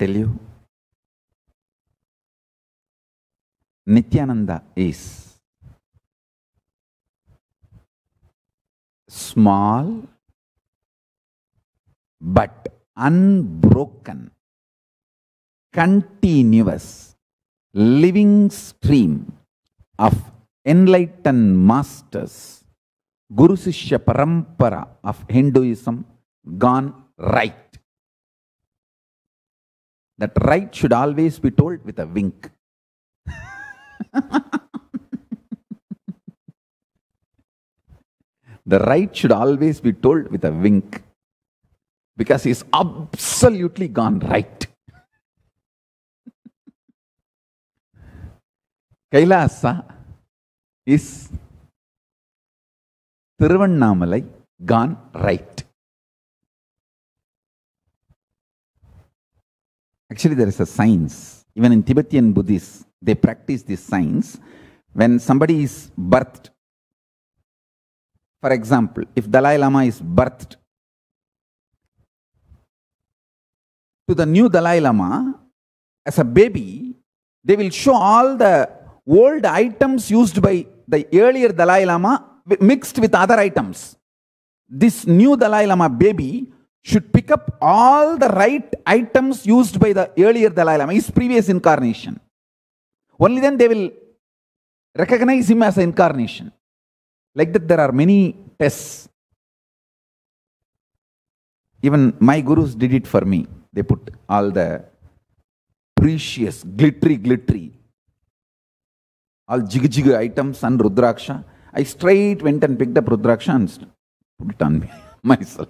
tell you? Nithyananda is small but unbroken, continuous, living stream of enlightened masters, guru shishya parampara of Hinduism gone right. That right should always be told with a wink. The right should always be told with a wink, because he's absolutely gone right. Kailasa is Thiruvannamalai gone right. Actually, there is a science. Even in Tibetan Buddhists, they practice this science. When somebody is birthed, for example, if Dalai Lama is birthed, to the new Dalai Lama, as a baby, they will show all the old items used by the earlier Dalai Lama mixed with other items. This new Dalai Lama baby should pick up all the right items used by the earlier Dalai Lama, his previous incarnation. Only then they will recognize him as an incarnation. Like that, there are many tests. Even my gurus did it for me. They put all the precious, glittery, all jig items and rudraksha. I straight went and picked up rudraksha and put it on me myself.